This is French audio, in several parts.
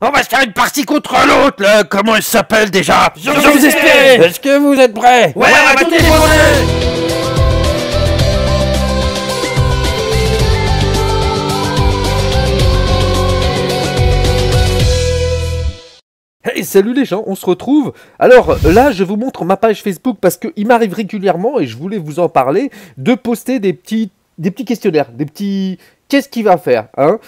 On va se faire une partie contre l'autre, là. Comment elle s'appelle déjà? Jean-José. Est-ce que vous êtes prêts? Ouais, on va téléphoner. Et salut les gens, on se retrouve. Alors là, je vous montre ma page Facebook parce qu'il m'arrive régulièrement, et je voulais vous en parler, de poster des petits questionnaires, des petits... Qu'est-ce qu'il va faire, hein?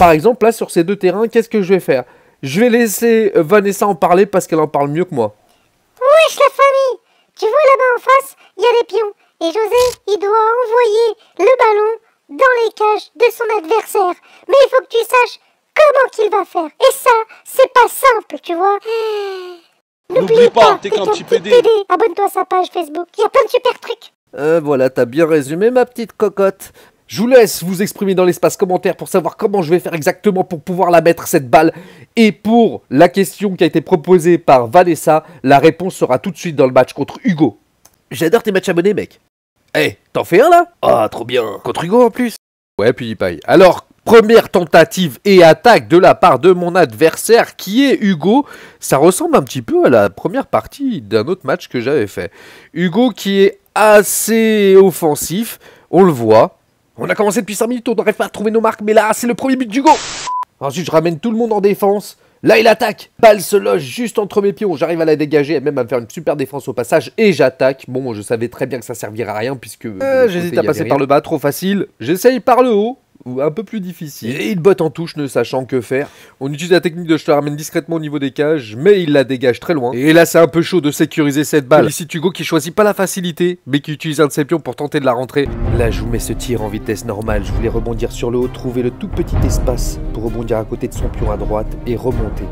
Par exemple, là, sur ces deux terrains, qu'est-ce que je vais faire? Je vais laisser Vanessa en parler parce qu'elle en parle mieux que moi. Wesh la famille! Tu vois là-bas en face, il y a les pions. Et José, il doit envoyer le ballon dans les cages de son adversaire. Mais il faut que tu saches... comment qu'il va faire? Et ça, c'est pas simple, tu vois. N'oublie pas, t'es qu'un petit PD. Abonne-toi à sa page Facebook, il y a plein de super trucs. Voilà, t'as bien résumé ma petite cocotte. Je vous laisse vous exprimer dans l'espace commentaire pour savoir comment je vais faire exactement pour pouvoir la mettre, cette balle. Et pour la question qui a été proposée par Vanessa, la réponse sera tout de suite dans le match contre Hugo. J'adore tes matchs abonnés, mec. Eh, t'en fais un, là? Ah, trop bien. Contre Hugo, en plus? Ouais, puis il paye. Alors... première tentative et attaque de la part de mon adversaire qui est Hugo. Ça ressemble un petit peu à la première partie d'un autre match que j'avais fait. Hugo qui est assez offensif, on le voit. On a commencé depuis 5 minutes, on n'arrive pas à trouver nos marques, mais là c'est le premier but d'Hugo. Ensuite je ramène tout le monde en défense. Là il attaque, balle se loge juste entre mes pions, j'arrive à la dégager et même à me faire une super défense au passage et j'attaque. Bon, je savais très bien que ça servirait à rien puisque... j'hésite à passer par le bas, trop facile. J'essaye par le haut. Ou un peu plus difficile. Et il botte en touche, ne sachant que faire. On utilise la technique de je te ramène discrètement au niveau des cages, mais il la dégage très loin. Et là, c'est un peu chaud de sécuriser cette balle. Ici, Hugo qui choisit pas la facilité, mais qui utilise un de ses pions pour tenter de la rentrer. Là, je vous mets ce tir en vitesse normale. Je voulais rebondir sur le haut, trouver le tout petit espace pour rebondir à côté de son pion à droite et remonter.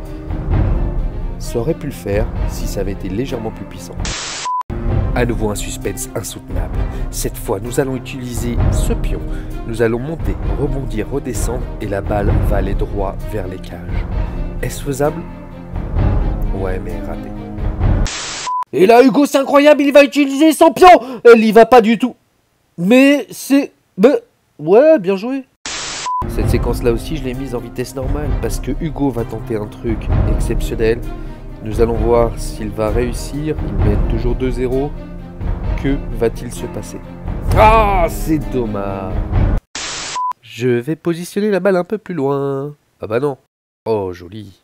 Ça aurait pu le faire si ça avait été légèrement plus puissant. À nouveau un suspense insoutenable. Cette fois, nous allons utiliser ce pion. Nous allons monter, rebondir, redescendre et la balle va aller droit vers les cages. Est-ce faisable? Ouais, mais raté. Et là, Hugo, c'est incroyable, il va utiliser son pion. Elle y va pas du tout. Mais c'est... ouais, bien joué. Cette séquence-là aussi, je l'ai mise en vitesse normale parce que Hugo va tenter un truc exceptionnel. Nous allons voir s'il va réussir. Il met toujours 2-0. Que va-t-il se passer? Ah, c'est dommage. Je vais positionner la balle un peu plus loin. Ah bah non. Oh, joli.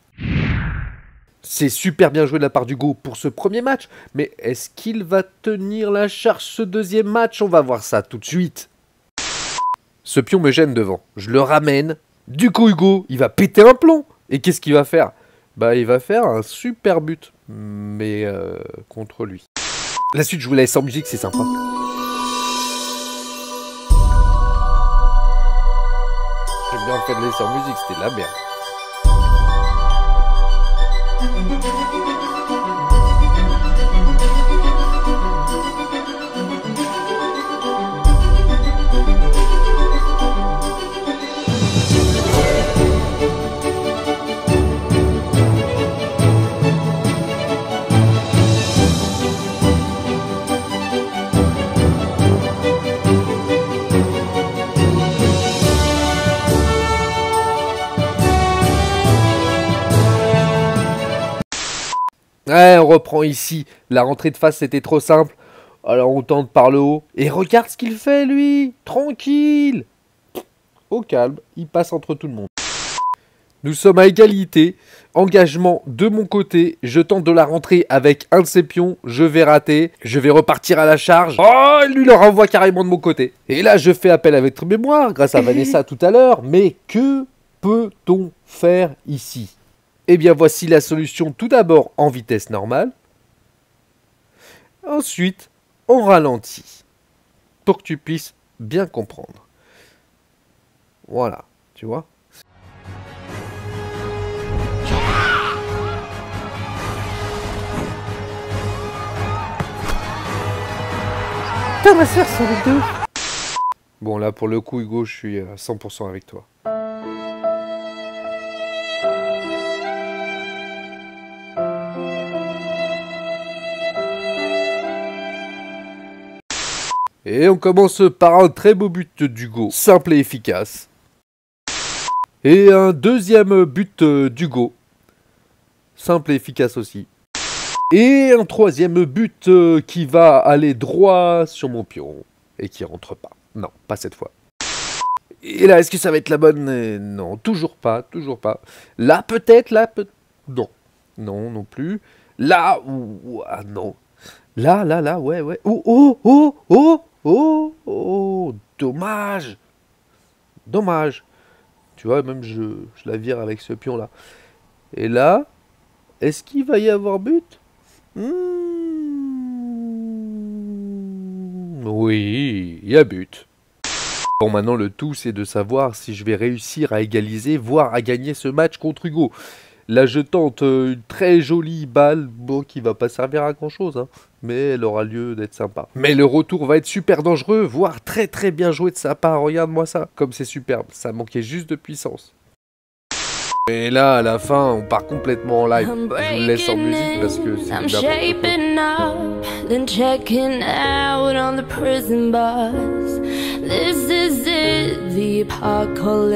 C'est super bien joué de la part d'Hugo pour ce premier match. Mais est-ce qu'il va tenir la charge ce deuxième match? On va voir ça tout de suite. Ce pion me gêne devant. Je le ramène. Du coup, Hugo, il va péter un plomb. Et qu'est-ce qu'il va faire? Bah, il va faire un super but, mais contre lui. La suite, je vous laisse en musique, c'est sympa. J'aime bien le fait de laisser en musique, c'était de la merde. Ouais, on reprend ici. La rentrée de face, c'était trop simple. Alors on tente par le haut. Et regarde ce qu'il fait, lui. Tranquille. Au calme, il passe entre tout le monde. Nous sommes à égalité. Engagement de mon côté. Je tente de la rentrer avec un de ses pions. Je vais rater. Je vais repartir à la charge. Oh, lui le renvoie carrément de mon côté. Et là, je fais appel à votre mémoire grâce à Vanessa tout à l'heure. Mais que peut-on faire ici ? Eh bien, voici la solution tout d'abord en vitesse normale. Ensuite, on ralentit pour que tu puisses bien comprendre. Voilà, tu vois ? Putain, ma soeur, c'est les deux. Bon, là, pour le coup, Hugo, je suis à 100% avec toi. Et on commence par un très beau but d'Hugo, simple et efficace. Et un deuxième but d'Hugo. Simple et efficace aussi. Et un troisième but qui va aller droit sur mon pion. Et qui rentre pas. Non, pas cette fois. Et là, est-ce que ça va être la bonne? Non, toujours pas, toujours pas. Là, peut-être, là, peut-être... Non, non, non plus. Là, ou... Ah, non. Là, là, là, ouais, ouais. Oh, oh, oh, oh, oh, oh, dommage. Dommage. Tu vois, même je la vire avec ce pion-là. Et là, est-ce qu'il va y avoir but? Oui, il y a but. Bon, maintenant, le tout, c'est de savoir si je vais réussir à égaliser, voire à gagner ce match contre Hugo. Là, je tente une très jolie balle, bon, qui va pas servir à grand-chose, hein, mais elle aura lieu d'être sympa. Mais le retour va être super dangereux, voire très très bien joué de sa part. Regarde-moi ça, comme c'est superbe, ça manquait juste de puissance. Et là, à la fin, on part complètement en live. Je vous laisse en musique parce que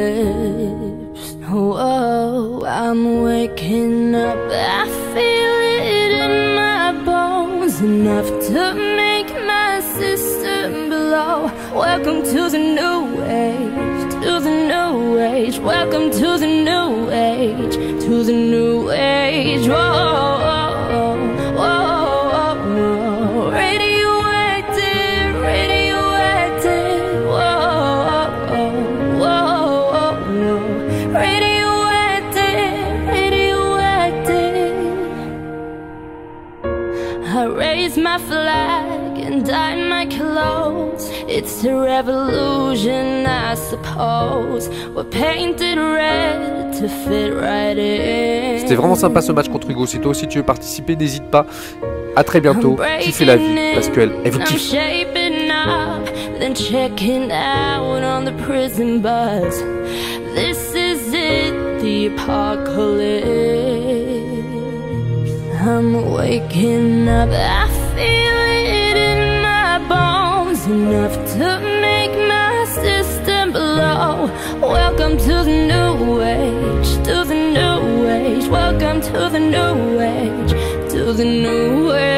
c'est... Oh, I'm waking up, I feel it in my bones, enough to make my system blow. Welcome to the new age, to the new age. Welcome to the new age, to the new age. Whoa, whoa, whoa, whoa, whoa. Radioactive, radioactive. Whoa, whoa, whoa, whoa. Radioactive, radioactive. I raise my flag and dye my clothes. It's a revolution, I suppose. We're painted red to fit right in. C'était vraiment sympa ce match contre Hugo. Si toi aussi tu veux participer, n'hésite pas. À très bientôt. Kiffez la vie parce qu'elle vous kiffe. Then checking out on the prison bus. This is it, the apocalypse. I'm waking up, I feel it in my bones, enough to make my system blow. Welcome to the new age, to the new age. Welcome to the new age, to the new age.